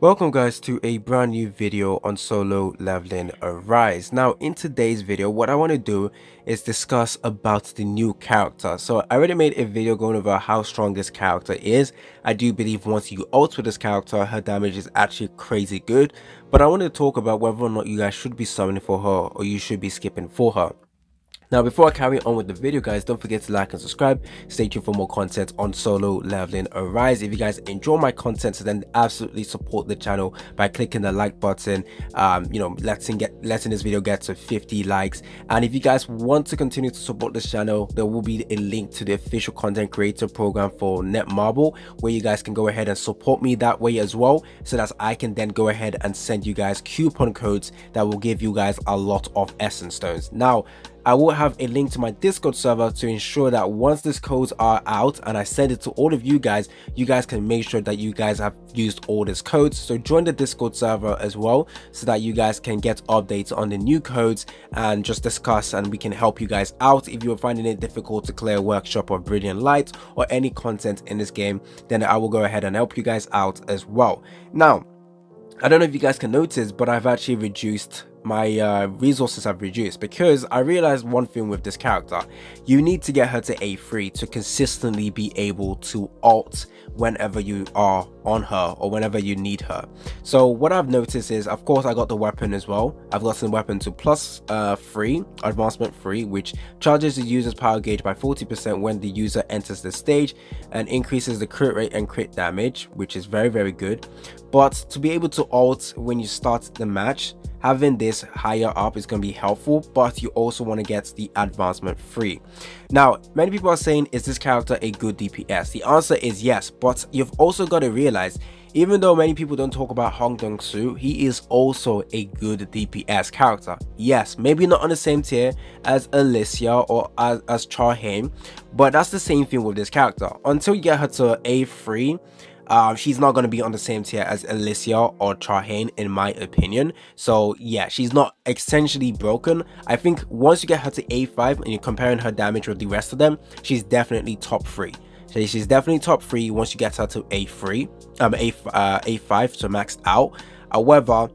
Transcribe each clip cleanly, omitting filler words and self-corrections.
Welcome guys to a brand new video on Solo Leveling Arise. Now in today's video what I want to do is discuss about the new character. So I already made a video going over how strong this character is. I do believe once you ult with this character her damage is actually crazy good, but I want to talk about whether or not you guys should be summoning for her or you should be skipping for her. Now before I carry on with the video guys, don't forget to like and subscribe, stay tuned for more content on Solo Leveling Arise. If you guys enjoy my content then absolutely support the channel by clicking the like button, you know, letting this video get to 50 likes. And if you guys want to continue to support this channel, there will be a link to the official content creator program for Netmarble where you guys can go ahead and support me that way as well, so that I can then go ahead and send you guys coupon codes that will give you guys a lot of essence stones. Now I will have a link to my Discord server to ensure that once these codes are out and I send it to all of you guys can make sure that you guys have used all these codes. So join the Discord server as well so that you guys can get updates on the new codes and just discuss, and we can help you guys out. If you're finding it difficult to clear workshop or brilliant light or any content in this game, then I will go ahead and help you guys out as well. Now I don't know if you guys can notice, but I've actually reduced my resources have reduced because I realized one thing with this character. You need to get her to A3 to consistently be able to alt whenever you are on her or whenever you need her. So what I've noticed is, of course, I got the weapon as well. I've gotten weapon to plus 3 advancement 3, which charges the user's power gauge by 40% when the user enters the stage and increases the crit rate and crit damage, which is very good. But to be able to alt when you start the match, having this higher up is going to be helpful, but you also want to get the advancement 3. Now many people are saying, is this character a good DPS? The answer is yes, but you've also got to realize, even though many people don't talk about Hong Dong-su, he is also a good DPS character. Yes, maybe not on the same tier as Alicia or as Cha Hae-in, but that's the same thing with this character. Until you get her to A3, she's not going to be on the same tier as Alicia or Cha Hae-in in my opinion. So yeah, she's not essentially broken. I think once you get her to A5 and you're comparing her damage with the rest of them, she's definitely top 3. So she's definitely top 3 once you get her to A3, A5 to max out. However,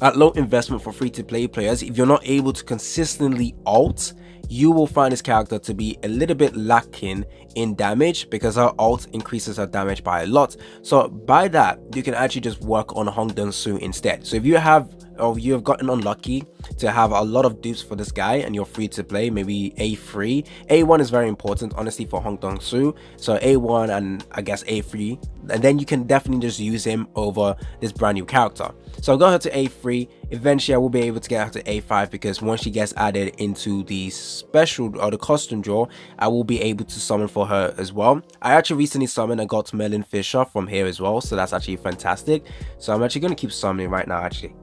at low investment for free-to-play players, if you're not able to consistently alt, you will find this character to be a little bit lacking in damage because her ult increases her damage by a lot. So by that, you can actually just work on Hong Dong-su instead. So if you have, or you have gotten unlucky to have a lot of dupes for this guy and you're free to play, maybe A3, A1 is very important honestly for Hong Dong-su, so A1 and I guess A3, and then you can definitely just use him over this brand new character. So I got her to A3. Eventually I will be able to get her to A5 because once she gets added into the special or the costume draw, I will be able to summon for her as well. I actually recently summoned and got Merlin Fisher from here as well, so that's actually fantastic. So I'm actually going to keep summoning right now actually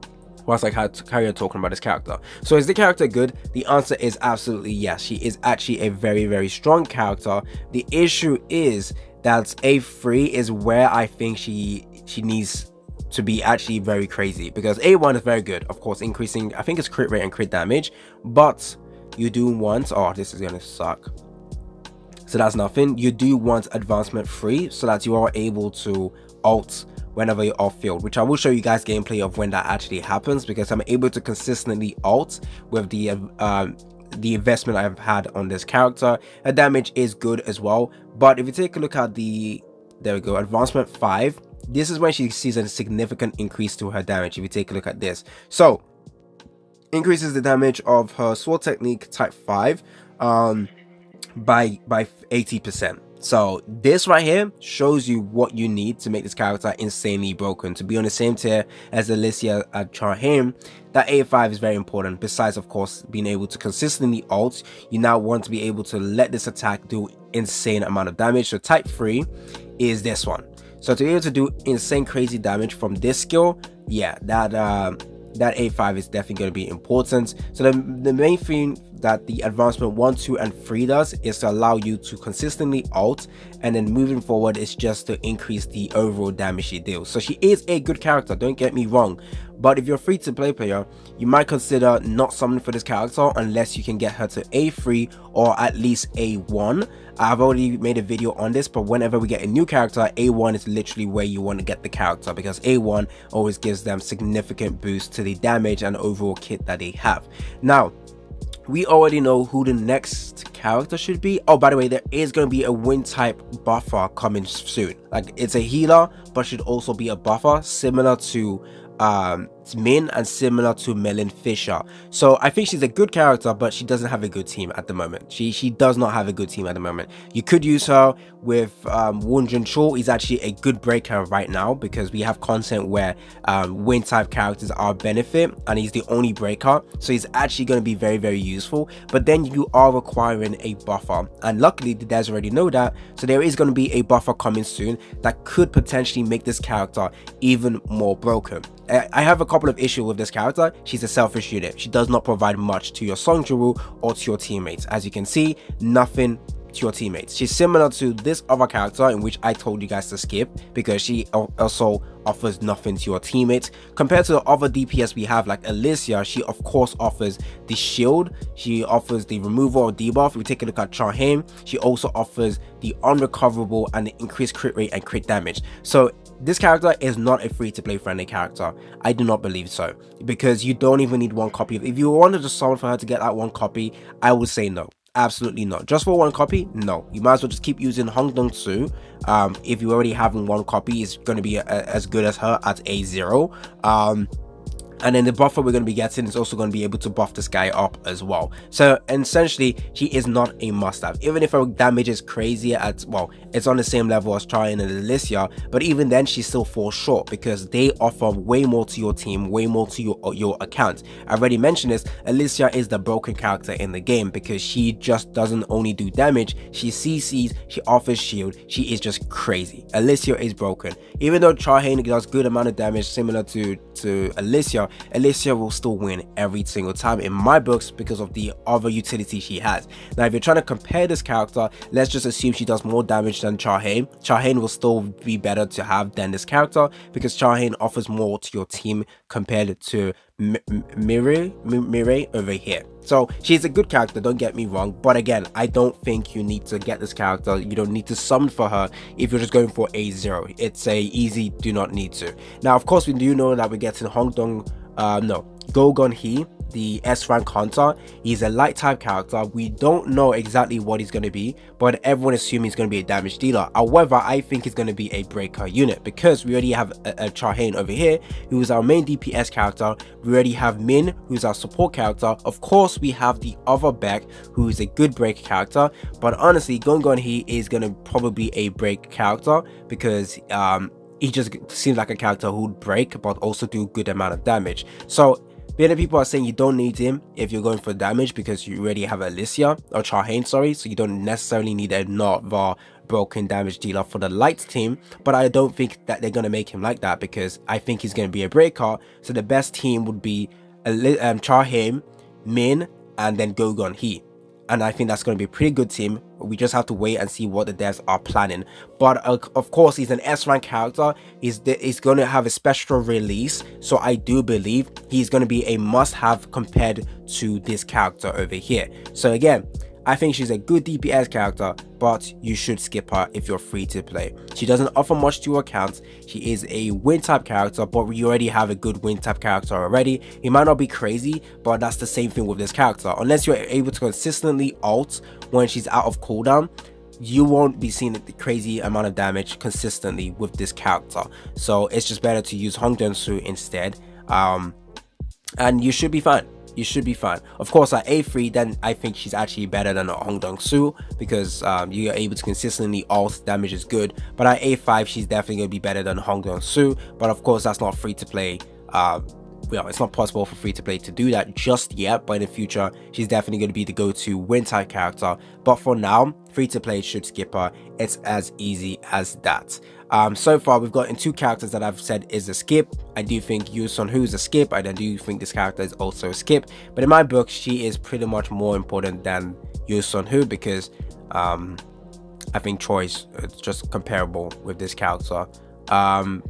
whilst I carry on talking about this character. So is the character good? The answer is absolutely yes. She is actually a very strong character. The issue is that A3 is where I think she needs to be actually very crazy, because A1 is very good, of course, increasing I think it's crit rate and crit damage, but you do want, oh this is gonna suck, so that's nothing. You do want advancement 3 so that you are able to alt whenever you're off field, which I will show you guys gameplay of when that actually happens, because I'm able to consistently alt with the investment I've had on this character. Her damage is good as well, but if you take a look at the, there we go, advancement 5, this is when she sees a significant increase to her damage. If you take a look at this, so increases the damage of her sword technique type 5 by 80%. So this right here shows you what you need to make this character insanely broken. To be on the same tier as Alicia and Cha Hae-in, that A5 is very important. Besides, of course, being able to consistently ult, you now want to be able to let this attack do insane amount of damage. So type 3 is this one. So to be able to do insane crazy damage from this skill, yeah, that A5 is definitely going to be important. So the main thing that the advancement 1, 2 and 3 does is to allow you to consistently ult, and then moving forward it's just to increase the overall damage she deals. So she is a good character, don't get me wrong, but if you're a free to play player, you might consider not summoning for this character unless you can get her to A3 or at least A1. I've already made a video on this, but whenever we get a new character, A1 is literally where you want to get the character, because A1 always gives them significant boost to the damage and overall kit that they have. Now, we already know who the next character should be. Oh, by the way, there is going to be a wind type buffer coming soon. Like, it's a healer, but should also be a buffer, similar to Min and similar to Merlin Fisher. So I think she's a good character, but she doesn't have a good team at the moment. She does not have a good team at the moment. You could use her with Woo Jinchul. He's actually a good breaker right now because we have content where wind type characters are benefit and he's the only breaker, so he's actually going to be very, very useful. But then you are requiring a buffer, and luckily the devs already know that, so there is going to be a buffer coming soon that could potentially make this character even more broken. I have a couple of issues with this character. She's a selfish unit. She does not provide much to your Songjiru or to your teammates. As you can see, nothing to your teammates. She's similar to this other character in which I told you guys to skip, because she also offers nothing to your teammates. Compared to the other DPS we have, like Alicia, she of course offers the shield, she offers the removal of debuff. If we take a look at Cha Hae-in, she also offers the unrecoverable and the increased crit rate and crit damage. So this character is not a free-to-play friendly character. I do not believe so, because you don't even need one copy. If you wanted to summon for her to get that one copy, I would say no. Absolutely not. Just for one copy? No. You might as well just keep using Hong Dong-su. If you already have one copy, it's going to be as good as her at A0. And then the buffer we're going to be getting is also going to be able to buff this guy up as well. So essentially, she is not a must-have. Even if her damage is crazy at, well, it's on the same level as Cha Hae-in and Alicia, but even then she still falls short because they offer way more to your team, way more to your account. I already mentioned this. Alicia is the broken character in the game because she just doesn't only do damage. She CCs, she offers shield. She is just crazy. Alicia is broken. Even though Cha Hae-in does good amount of damage similar to Alicia, Alicia will still win every single time in my books because of the other utility she has. Now, if you're trying to compare this character, let's just assume she does more damage than Cha Hae-in. Cha Hae-in will still be better to have than this character because Cha Hae-in offers more to your team compared to Mirai over here. So she's a good character, don't get me wrong, but again, I don't think you need to get this character. You don't need to summon for her if you're just going for A0. It's a easy do not need to. Now, of course, we do know that we're getting Gogon He, the S rank hunter. He's a light type character. We don't know exactly what he's going to be, but everyone assumes he's going to be a damage dealer. However, I think he's going to be a breaker unit because we already have a Cha Hae-in over here, who is our main DPS character. We already have Min, who's our support character. Of course, we have the other Beck, who is a good break character, but honestly, Gogon He is going to probably be a break character because he just seems like a character who would break but also do a good amount of damage. So many people are saying you don't need him if you're going for damage because you already have Alicia, or Cha Hae-in, sorry, so you don't necessarily need another broken damage dealer for the light team. But I don't think that they're going to make him like that because I think he's going to be a breaker. So the best team would be Cha Hae-in, Min, and then Gogon He. And I think that's going to be a pretty good team. We just have to wait and see what the devs are planning. But of course, he's an S rank character. He's going to have a special release, so I do believe he's going to be a must-have compared to this character over here. So again, I think she's a good DPS character, but you should skip her if you're free to play. She doesn't offer much to your account. She is a wind type character, but we already have a good wind type character already. It might not be crazy, but that's the same thing with this character. Unless you're able to consistently ult when she's out of cooldown, you won't be seeing the crazy amount of damage consistently with this character. So it's just better to use Hong Dong-su instead, and you should be fine. You should be fine. Of course, at A3, then I think she's actually better than Hong Dong-su because you are able to consistently ult, damage is good. But at A5, she's definitely going to be better than Hong Dong-su. But of course, that's not free to play it's not possible for free-to-play to do that just yet, but in the future, she's definitely going to be the go-to win-type character. But for now, free-to-play should skip her. It's as easy as that. So far, we've gotten two characters that I've said is a skip. I do think Yu Son Hu is a skip, and I do think this character is also a skip. But in my book, she is pretty much more important than Yu Son Hu because I think choice is just comparable with this character. And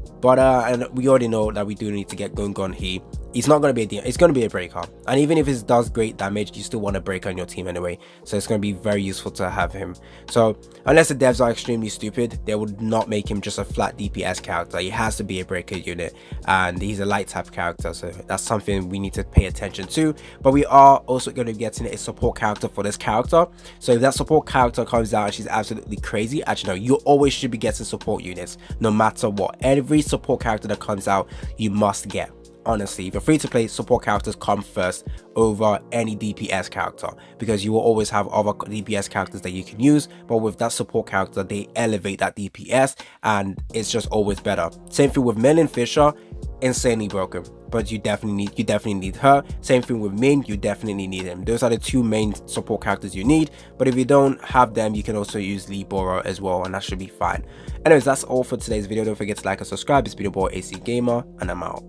we already know that we do need to get Gogon He. He's not going to be a deal. It's going to be a breaker, and even if it does great damage, you still want a breaker on your team anyway, so it's going to be very useful to have him. So unless the devs are extremely stupid, they would not make him just a flat DPS character. He has to be a breaker unit, and he's a light type character, so that's something we need to pay attention to. But we are also going to be getting a support character for this character, so if that support character comes out and she's absolutely crazy, actually no, you always should be getting support units no matter what. Every support character that comes out you must get. Honestly, for free-to-play, support characters come first over any DPS character because you will always have other DPS characters that you can use, but with that support character, they elevate that DPS and it's just always better. Same thing with Merlin Fisher, insanely broken, but you definitely need her. Same thing with Min, you definitely need him. Those are the two main support characters you need, but if you don't have them, you can also use Libora as well, and that should be fine. Anyways, that's all for today's video. Don't forget to like and subscribe. It's been your boy AC Gamer, and I'm out.